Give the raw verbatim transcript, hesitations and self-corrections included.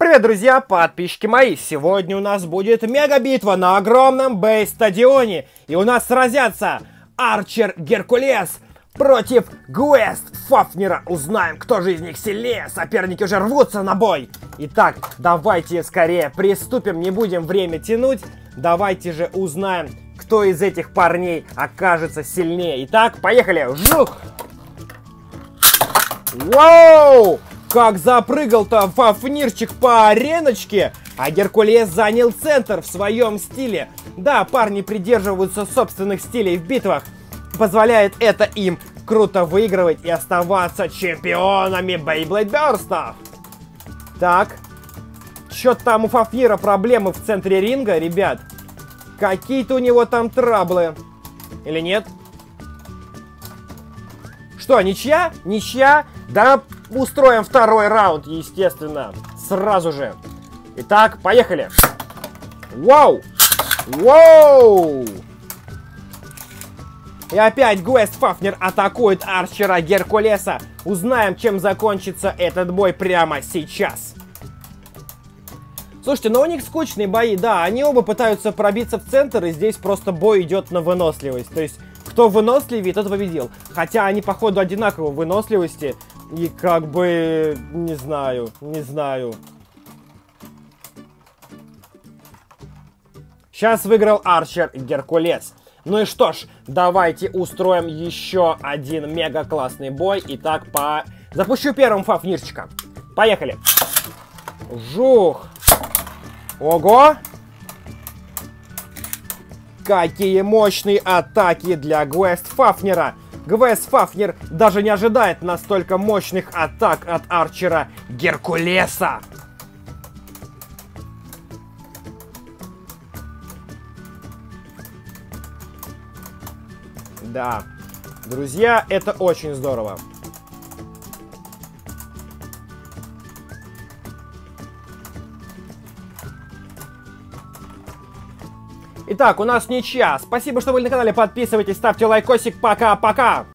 Привет, друзья, подписчики мои! Сегодня у нас будет мега-битва на огромном Бей стадионе. И у нас сразятся Арчер Геркулес против Гест Фафнира. Узнаем, кто же из них сильнее. Соперники уже рвутся на бой. Итак, давайте скорее приступим, не будем время тянуть. Давайте же узнаем, кто из этих парней окажется сильнее. Итак, поехали! Жух! Вау! Как запрыгал-то Фафнирчик по ареночке, а Геркулес занял центр в своем стиле. Да, парни придерживаются собственных стилей в битвах. Позволяет это им круто выигрывать и оставаться чемпионами БейБлэйд Бёрста. Так, что там у Фафнира проблемы в центре ринга, ребят? Какие-то у него там траблы. Или нет? Что, ничья? Ничья? Да... Устроим второй раунд, естественно, сразу же. Итак, поехали. Вау! Вау! И опять Гест Фафнир атакует Арчера Геркулеса. Узнаем, чем закончится этот бой прямо сейчас. Слушайте, но у них скучные бои, да. Они оба пытаются пробиться в центр, и здесь просто бой идет на выносливость. То есть, кто выносливее, тот победил. Хотя они, походу, одинаково в выносливости. И как бы... не знаю, не знаю. Сейчас выиграл Арчер Геркулес. Ну и что ж, давайте устроим еще один мега-классный бой. Итак, по... запущу первым Фафнирчика. Поехали. Жух. Ого. Какие мощные атаки для Гест Фафнира. Гест Фафнир даже не ожидает настолько мощных атак от Арчера Геркулеса. Да, друзья, это очень здорово. Итак, у нас ничья. Спасибо, что были на канале. Подписывайтесь, ставьте лайкосик. Пока-пока!